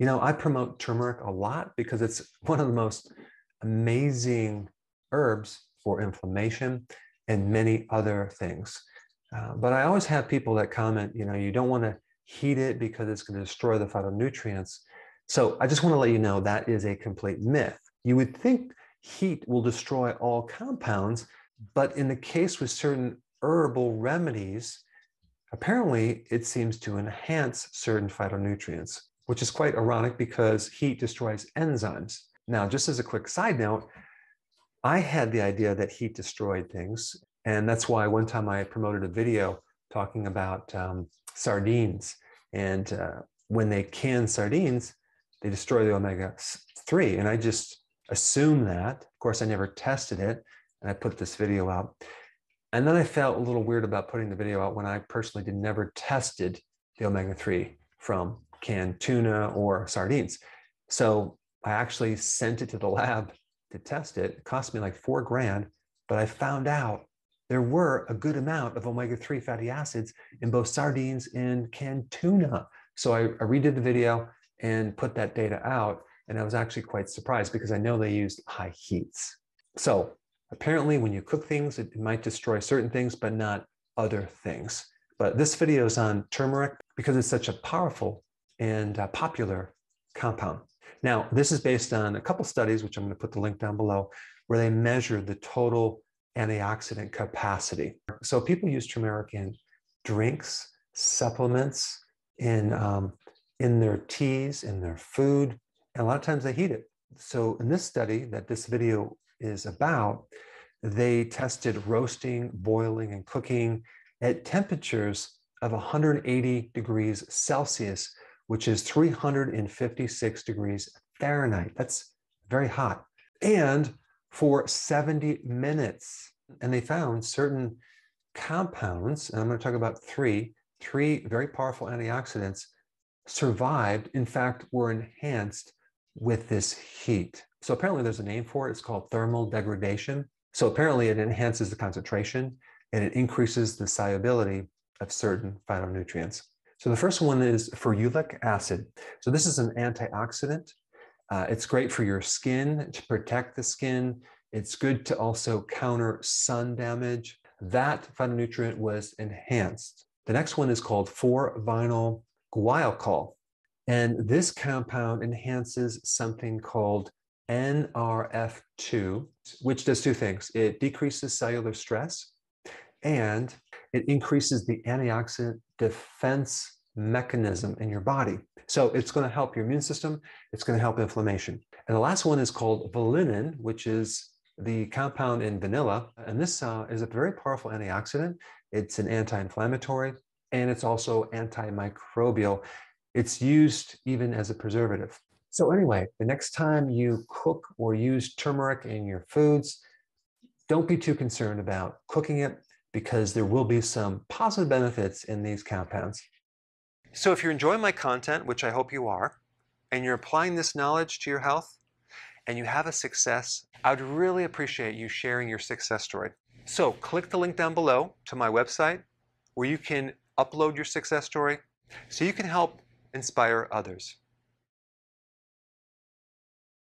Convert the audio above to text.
You know, I promote turmeric a lot because it's one of the most amazing herbs for inflammation and many other things. But I always have people that comment, you know, you don't want to heat it because it's going to destroy the phytonutrients. So I just want to let you know that is a complete myth. You would think heat will destroy all compounds, but in the case with certain herbal remedies, apparently it seems to enhance certain phytonutrients, which is quite ironic because heat destroys enzymes. Now, just as a quick side note, I had the idea that heat destroyed things. And that's why one time I promoted a video talking about sardines. And when they can sardines, they destroy the omega-3. And I just assumed that. Of course, I never tested it. And I put this video out. And then I felt a little weird about putting the video out when I personally never tested the omega-3 from canned tuna or sardines. So I actually sent it to the lab to test it. It cost me like $4,000, but I found out there were a good amount of omega-3 fatty acids in both sardines and canned tuna. So I redid the video and put that data out. And I was actually quite surprised because I know they used high heats. So apparently when you cook things, it might destroy certain things, but not other things. But this video is on turmeric because it's such a powerful and popular compound. Now, this is based on a couple studies, which I'm going to put the link down below, where they measure the total antioxidant capacity. So people use turmeric in drinks, supplements, in their teas, in their food, and a lot of times they heat it. So in this study that this video is about, they tested roasting, boiling, and cooking at temperatures of 180 degrees Celsius, which is 356 degrees Fahrenheit. That's very hot. And for 70 minutes. And they found certain compounds, and I'm going to talk about three very powerful antioxidants survived, in fact, were enhanced with this heat. So apparently there's a name for it. It's called thermal degradation. So apparently it enhances the concentration and it increases the solubility of certain phytonutrients. So the first one is ferulic acid. So this is an antioxidant. It's great for your skin, to protect the skin. It's good to also counter sun damage. That phytonutrient was enhanced. The next one is called 4-vinyl guaiacol. And this compound enhances something called NRF2, which does two things. It decreases cellular stress and it increases the antioxidant defense mechanism in your body. So it's going to help your immune system. It's going to help inflammation. And the last one is called vanillin, which is the compound in vanilla. And this is a very powerful antioxidant. It's an anti-inflammatory, and it's also antimicrobial. It's used even as a preservative. So anyway, the next time you cook or use turmeric in your foods, don't be too concerned about cooking it because there will be some positive benefits in these compounds. So if you're enjoying my content, which I hope you are, and you're applying this knowledge to your health, and you have a success, I'd really appreciate you sharing your success story. So click the link down below to my website where you can upload your success story so you can help inspire others.